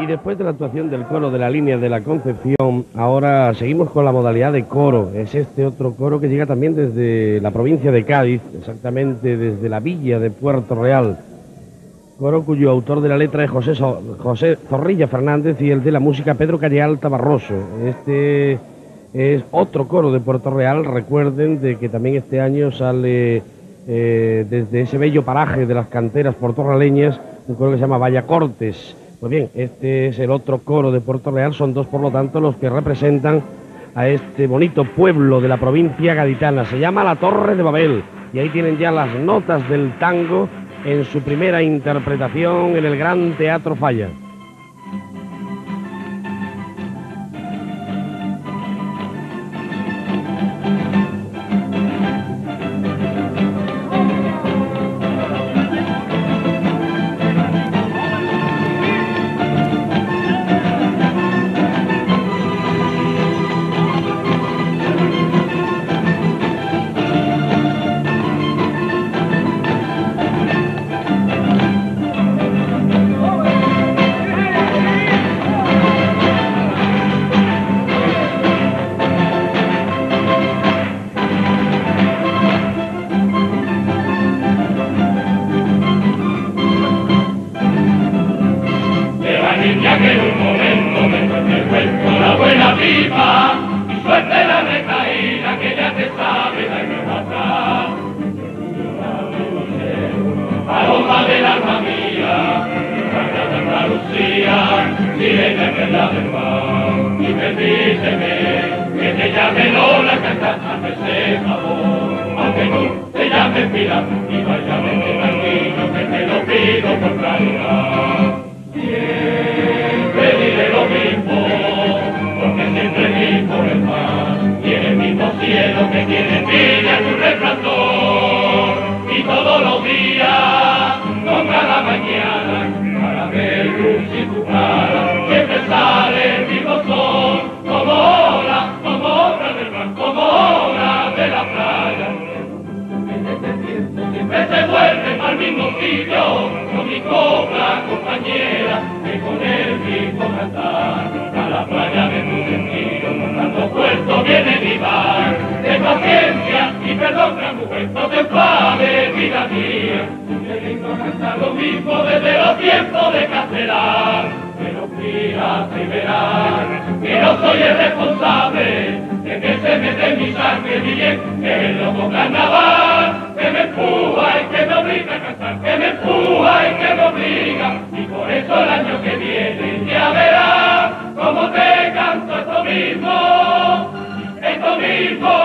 Y después de la actuación del coro de la línea de la Concepción, ahora seguimos con la modalidad de coro. Es este otro coro que llega también desde la provincia de Cádiz, exactamente desde la villa de Puerto Real. Coro cuyo autor de la letra es José Zorrilla Fernández y el de la música Pedro Callealta Barroso. Este es otro coro de Puerto Real. Recuerden de que también este año sale desde ese bello paraje de las canteras puertorraleñas un coro que se llama Vallacortes. Pues bien, este es el otro coro de Puerto Real. Son dos, por lo tanto, los que representan a este bonito pueblo de la provincia gaditana. Se llama La Torre de Babel y ahí tienen ya las notas del tango en su primera interpretación en el Gran Teatro Falla. ¡Viva!